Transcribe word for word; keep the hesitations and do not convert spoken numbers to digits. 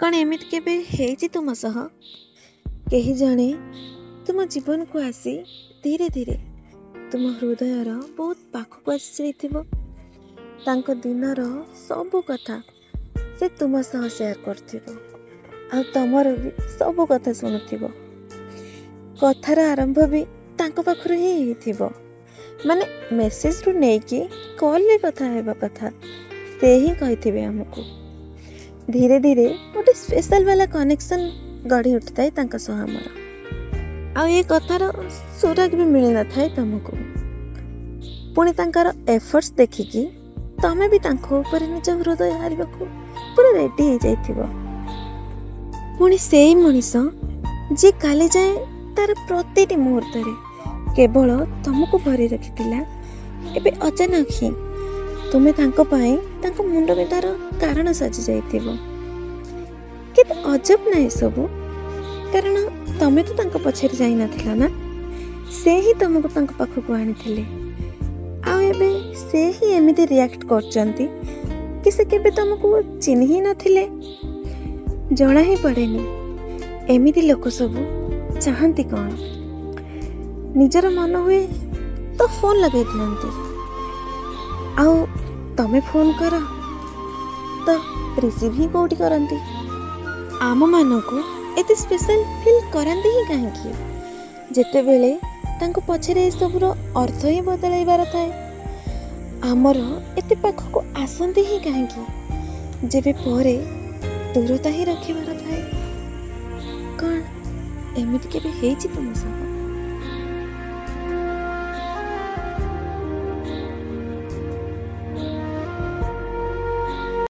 कारण एमित केबे हेछि तुम सह केहि जाने तुम जीवन को आसी धीरे धीरे तुम हृदयर बहुत पाखक आसीथिबो। तांको दिनर सब कथा से तुम सह शेयर करथिबो आ तुमर भी सब कथा सुनुथिबो। कथार आरंभ भी तांको पाखरु ही हेथिबो माने मेसेज रु नै कि कॉल ले कथा हेबा कथा से ही कहिथिबे हमको। धीरे धीरे गोटे स्पेशल वाला कनेक्शन गढ़ी उठता है तांका सह हमर आ ये कथार सुराग भी मिल ना था तुमको पुणी तांकर एफर्ट्स देखिकी तमें भी तांको ऊपर निज हृदय हारिबा को पूरा रेडी हो जाइथिबो। पुणी सेही मनीष जे काले जाए तार प्रतिटी मुहूर्त रे केवल तुमको भरी रखितिला एबे अचानक ही तुमे तांको पाए तांको मुंड बितार कारण साजी जाइथिबो। केते अजब ना सब कारण तमें तो तांको पछेर जाई ना थिला ना से ही तुमको तांको पाखो को आनी थिले आ एबे से ही एमिते रिएक्ट करचंती कि से केबे तुमको चिन्ह ही ना थिले जना ही पड़ेनी। एमिते लोक सब चाहती कौन निजर मन हुए तो फोन लगे दिखती आउ तमें फोन कर तो रिसीव ही कौटी करती आम मान को एते स्पेशल फील करते ही कहीं जिते बेले तांको पछरे सबरो अर्थ ही बदलैबार थाए आमर एते पाखको आसंती ही कहीं जेबे परे दूरता ही रखिबार थाए। कौन एमिति केबे हेछि तुम सा